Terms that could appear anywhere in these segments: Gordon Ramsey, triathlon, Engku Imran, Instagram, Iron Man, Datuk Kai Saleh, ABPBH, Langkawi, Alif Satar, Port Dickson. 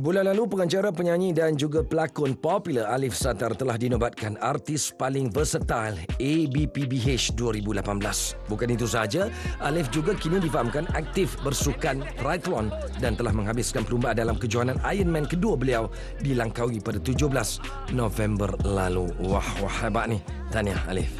Bulan lalu, pengacara, penyanyi dan juga pelakon popular Alif Satar telah dinobatkan artis paling versatile ABPBH 2018. Bukan itu sahaja, Alif juga kini difahamkan aktif bersukan triathlon dan telah menghabiskan perlumbaan dalam kejohanan Iron Man kedua beliau di Langkawi pada 17 November lalu. Wah, hebat ni. Tahniah, Alif.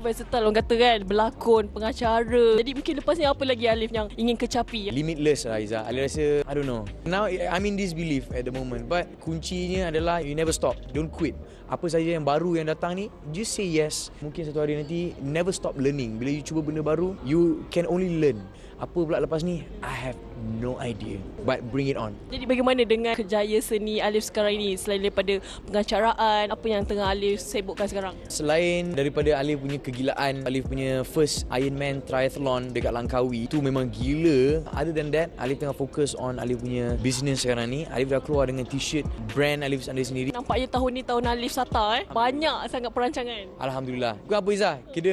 Versatile orang kata kan, berlakon, pengacara. Jadi mungkin lepas ni apa lagi Alif yang ingin kecapi? Limitless lah Izzah. Alif rasa, I don't know. Now I'm in disbelief at the moment, but kuncinya adalah you never stop, don't quit. Apa saja yang baru yang datang ni, just say yes. Mungkin satu hari nanti, never stop learning. Bila you cuba benda baru, you can only learn. Apa pula lepas ni, I have no idea, but bring it on. Jadi bagaimana dengan kerjaya seni Alif sekarang ini? Selain daripada pengacaraan, apa yang tengah Alif sibukkan sekarang? Selain daripada Alif punya kegilaan, Alif punya first Iron Man triathlon dekat Langkawi, itu memang gila. Other than that, Alif tengah fokus on Alif punya business sekarang ni. Alif dah keluar dengan t-shirt brand Alif sendiri. Nampaknya tahun ni tahun Alif Satar. Banyak sangat perancangan. Alhamdulillah. Kau apa Izzah? Kita...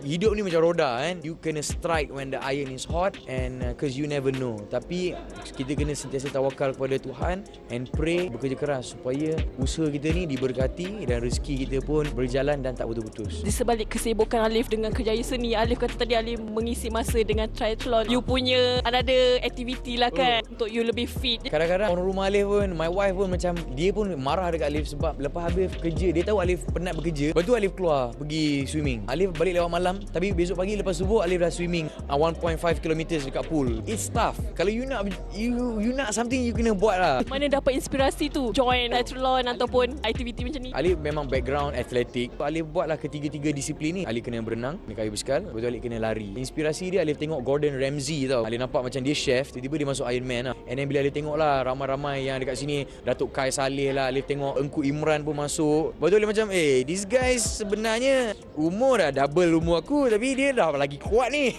hidup ni macam roda kan. You kena strike when the iron is hot and because you never know. Tapi kita kena sentiasa tawakal kepada Tuhan and pray, bekerja keras supaya usaha kita ni diberkati dan rezeki kita pun berjalan dan tak putus-putus. Di sebalik kesibukan Alif dengan kerjaya seni, Alif kata tadi Alif mengisi masa dengan triathlon. You punya another activity lah kan untuk you lebih fit. Kadang-kadang orang rumah Alif pun, my wife pun macam dia pun marah dekat Alif sebab lepas habis kerja, dia tahu Alif penat bekerja. Lepas tu Alif keluar pergi swimming. Alif balik lewat malam. Tapi besok pagi lepas subuh Alif dah swimming 1.5 km dekat pool. It's tough. Kalau you nak you nak something, you kena buat lah. Mana dapat inspirasi tu? Join triathlon ataupun aktiviti macam ni? Alif memang background atletik. Alif buatlah ketiga-tiga disiplin ni. Alif kena berenang, kena kayu basikal, lepas tu Alif kena lari. Inspirasi dia Alif tengok Gordon Ramsey tau. Alif nampak macam dia chef, tiba-tiba dia masuk Iron Man lah. And then bila Alif tengok lah ramai-ramai yang dekat sini, Datuk Kai Saleh lah, Alif tengok Engku Imran pun masuk. Lepas tu Alif macam, these guys sebenarnya umur dah double umur aku, tapi dia dah lagi kuat ni.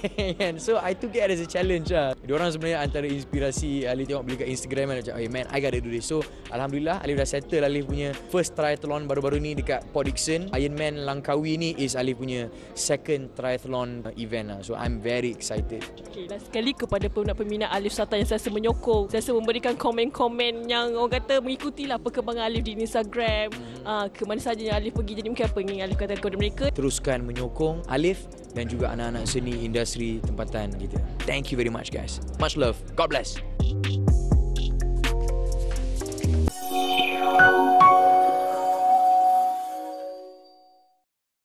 So I took it as a challenge lah. Diorang sebenarnya antara inspirasi. Alif tengok beli kat Instagram macam, hey man, I gotta do this. So Alhamdulillah Alif dah settle. Alif punya first triathlon baru-baru ni dekat Port Dickson. Iron Man Langkawi ni is Alif punya second triathlon event lah. So I'm very excited. Okay, last sekali kepada peminat-peminat Alif Satar yang sentiasa menyokong, sentiasa memberikan komen-komen yang orang kata mengikutilah perkembangan Alif di Instagram, ke mana sahaja yang Alif pergi. Jadi mungkin apa ingin Alif katakan kepada mereka? Teruskan menyokong Alif dan juga anak-anak seni industri tempatan kita. Thank you very much guys. Much love. God bless.